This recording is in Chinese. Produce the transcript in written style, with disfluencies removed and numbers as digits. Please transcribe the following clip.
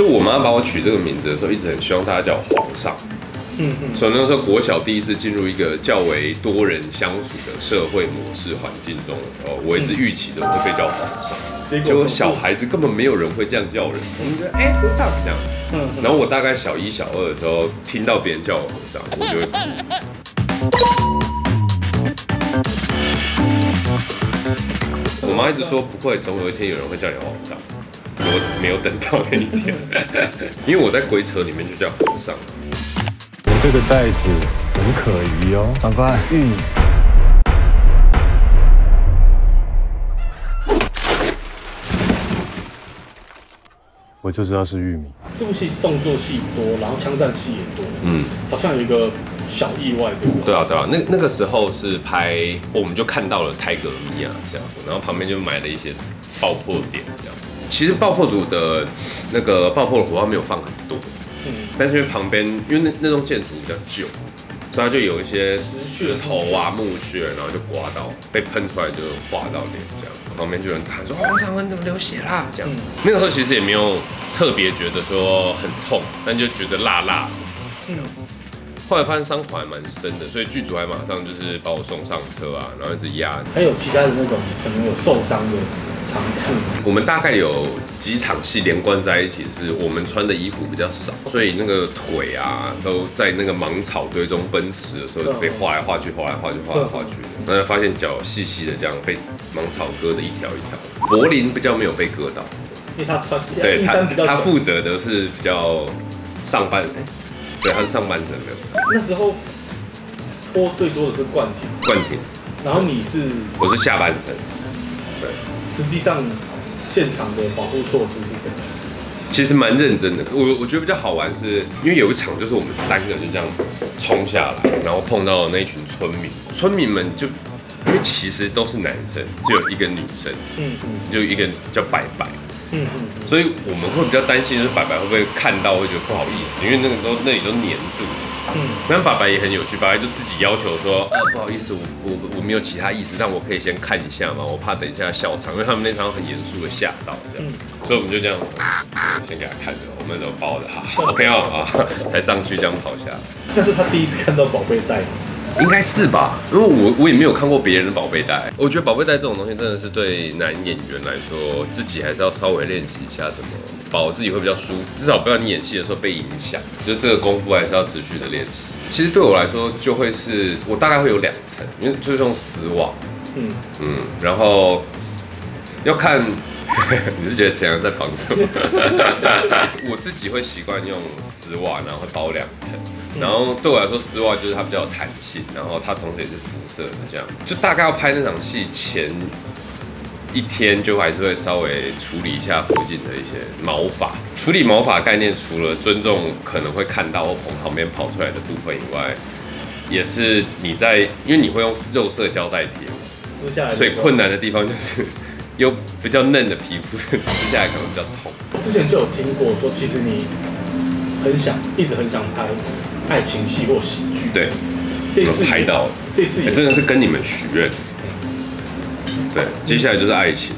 就我妈把我取这个名字的时候，一直很希望大家叫我皇上。嗯嗯。所以那时候国小第一次进入一个较为多人相处的社会模式环境中的时候，我一直预期的我会被叫皇上，结果小孩子根本没有人会这样叫人，我们觉得哎皇上这样。嗯。然后我大概小一、小二的时候，听到别人叫我皇上，我就会。 我妈一直说不会，总有一天有人会叫你皇上。我没有等到那一天，因为我在鬼扯里面就叫皇上。我这个袋子很可疑哦，长官。嗯。我就知道是玉米。这部戏动作戏多，然后枪战戏也多。嗯。好像有一个。 小意外对吧？对啊对啊，那个时候是拍，我们就看到了泰格米啊这样，然后旁边就买了一些爆破点这样。其实爆破组的那个爆破的火药没有放很多，嗯，但是因为旁边因为那栋建筑比较旧，所以它就有一些石头啊木屑，然后就刮到被喷出来就刮到脸这样。旁边就有人喊说：“黄长文怎么流血啦？”这样。那个时候其实也没有特别觉得说很痛，但就觉得辣辣的。 后来发现伤口还蛮深的，所以剧组还马上就是把我送上车啊，然后一直压。还有其他的那种可能有受伤的场次。我们大概有几场戏连贯在一起，是我们穿的衣服比较少，所以那个腿啊都在那个芒草堆中奔驰的时候被画来画去、画来画去、画来画去，然后发现脚细细的这样被芒草割的一条一条。柏林比较没有被割到，因为他穿对他负责的是比较上半身。 对，他是上半身的。那时候拖最多的是冠廷，然后你是？我是下半身。对，实际上现场的保护措施是怎样？其实蛮认真的。我觉得比较好玩是，因为有一场就是我们三个就这样冲下来，然后碰到了那一群村民，村民们就因为其实都是男生，就有一个女生，嗯嗯，就一个叫白白。 嗯嗯，所以我们会比较担心，就是爸爸会不会看到，会觉得不好意思，因为那个都那里都黏住。嗯，但爸爸也很有趣，爸爸就自己要求说，不好意思，我没有其他意思，但我可以先看一下嘛，我怕等一下笑场，因为他们那场很严肃的吓到这样，所以我们就这样先给他看着，我们都抱着他，不要啊，才上去这样跑下来。那是他第一次看到宝贝袋。 应该是吧，因为我也没有看过别人的宝贝袋。我觉得宝贝袋这种东西真的是对男演员来说，自己还是要稍微练习一下怎么保自己会比较舒服，至少不要你演戏的时候被影响。就这个功夫还是要持续的练习。其实对我来说，就会是我大概会有两层，因为就是用丝网，嗯，然后要看。你是觉得怎样在防守？我自己会习惯用丝袜，然后会包两层。然后对我来说，丝袜就是它比较有弹性，然后它同时也是辐射的，这样。就大概要拍那场戏前一天，就还是会稍微处理一下附近的一些毛发。处理毛发概念，除了尊重可能会看到或从旁边跑出来的部分以外，也是你在因为你会用肉色胶带贴嘛，撕下来，所以困难的地方就是。 有比较嫩的皮肤，吃下来可能比较痛。之前就有听过说，其实你一直很想拍爱情戏或喜剧。对，这次拍到了，这次也真的是跟你们许愿。对，接下来就是爱情。